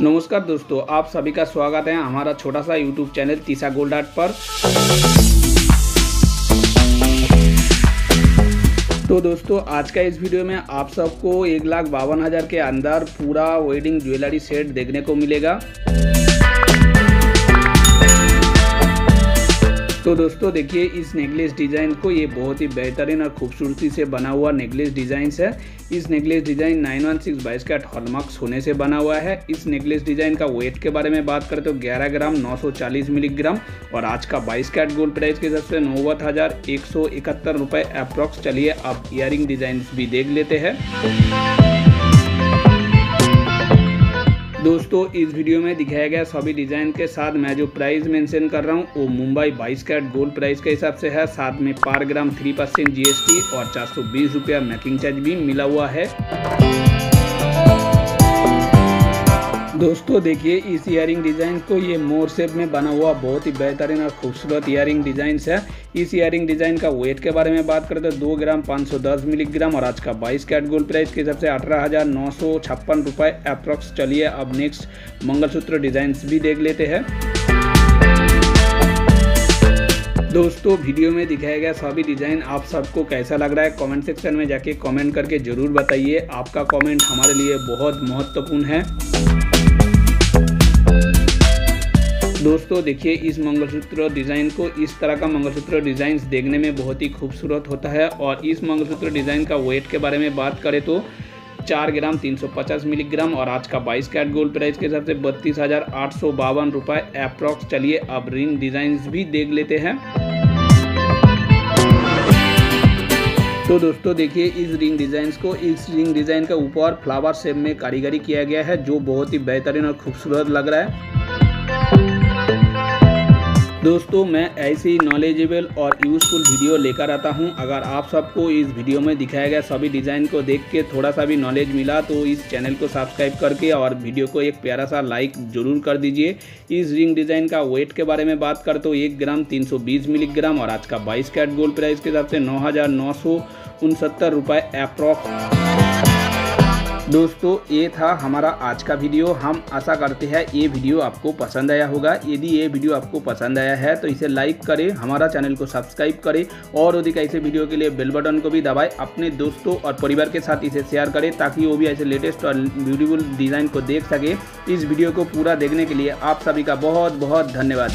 नमस्कार दोस्तों, आप सभी का स्वागत है हमारा छोटा सा YouTube channel Tisha gold art पर। तो दोस्तों, आज का इस वीडियो में आप सबको 1,52,000 के अंदर पूरा वेडिंग ज्वेलरी सेट देखने को मिलेगा। तो दोस्तों देखिए, इस नेकलेस डिज़ाइन को, ये बहुत ही बेहतरीन और खूबसूरती से बना हुआ नेकलेस डिज़ाइन है। इस नेकलेस डिज़ाइन 916 22 कैरेट हॉलमार्क सोने से बना हुआ है। इस नेकलेस डिज़ाइन का वेट के बारे में बात करें तो 11 ग्राम 940 मिलीग्राम और आज का 22 कैरेट गोल्ड प्राइस के हिसाब से 90,171 रुपये अप्रॉक्स। चलिए अब इयरिंग डिज़ाइन भी देख लेते हैं। दोस्तों इस वीडियो में दिखाया गया सभी डिज़ाइन के साथ मैं जो प्राइस मेंशन कर रहा हूँ वो मुंबई 22 कैरेट गोल्ड प्राइस के हिसाब से है। साथ में पर ग्राम 3% GST और 420 रुपया मेकिंग चार्ज भी मिला हुआ है। दोस्तों देखिए, इस इयरिंग डिज़ाइन को, ये मोर शेप में बना हुआ बहुत ही बेहतरीन और खूबसूरत इयरिंग डिज़ाइन है। इस इयरिंग डिज़ाइन का वेट के बारे में बात करें तो 2 ग्राम 510 मिलीग्राम और आज का 22 कैरेट गोल्ड प्राइस के हिसाब से 18,956 रुपये अप्रॉक्स। चलिए अब नेक्स्ट मंगलसूत्र डिज़ाइंस भी देख लेते हैं। दोस्तों वीडियो में दिखाया गया सभी डिज़ाइन आप सबको कैसा लग रहा है कमेंट सेक्शन में जाके कमेंट करके ज़रूर बताइए। आपका कमेंट हमारे लिए बहुत महत्वपूर्ण है। दोस्तों देखिए, इस मंगलसूत्र डिज़ाइन को, इस तरह का मंगलसूत्र डिज़ाइंस देखने में बहुत ही खूबसूरत होता है। और इस मंगलसूत्र डिज़ाइन का वेट के बारे में बात करें तो 4 ग्राम 350 मिलीग्राम और आज का 22 कैरेट गोल्ड प्राइस के हिसाब से 32,852 रुपये अप्रॉक्स। चलिए अब रिंग डिज़ाइंस भी देख लेते हैं। तो दोस्तों देखिए, इस रिंग डिज़ाइन का ऊपर फ्लावर शेप में कारीगरी किया गया है जो बहुत ही बेहतरीन और खूबसूरत लग रहा है। दोस्तों मैं ऐसी नॉलेजेबल और यूज़फुल वीडियो लेकर आता हूं। अगर आप सबको इस वीडियो में दिखाया गया सभी डिज़ाइन को देख के थोड़ा सा भी नॉलेज मिला तो इस चैनल को सब्सक्राइब करके और वीडियो को एक प्यारा सा लाइक ज़रूर कर दीजिए। इस रिंग डिज़ाइन का वेट के बारे में बात करें तो 1 ग्राम 320 मिलीग्राम और आज का 22 कैरेट गोल्ड प्राइस के हिसाब से 9,969 रुपये अप्रॉक्स। दोस्तों ये था हमारा आज का वीडियो। हम आशा करते हैं ये वीडियो आपको पसंद आया होगा। यदि ये वीडियो आपको पसंद आया है तो इसे लाइक करें, हमारा चैनल को सब्सक्राइब करें और अधिक ऐसे वीडियो के लिए बेल बटन को भी दबाएं। अपने दोस्तों और परिवार के साथ इसे शेयर करें ताकि वो भी ऐसे लेटेस्ट और ब्यूटीफुल डिज़ाइन को देख सके। इस वीडियो को पूरा देखने के लिए आप सभी का बहुत बहुत धन्यवाद।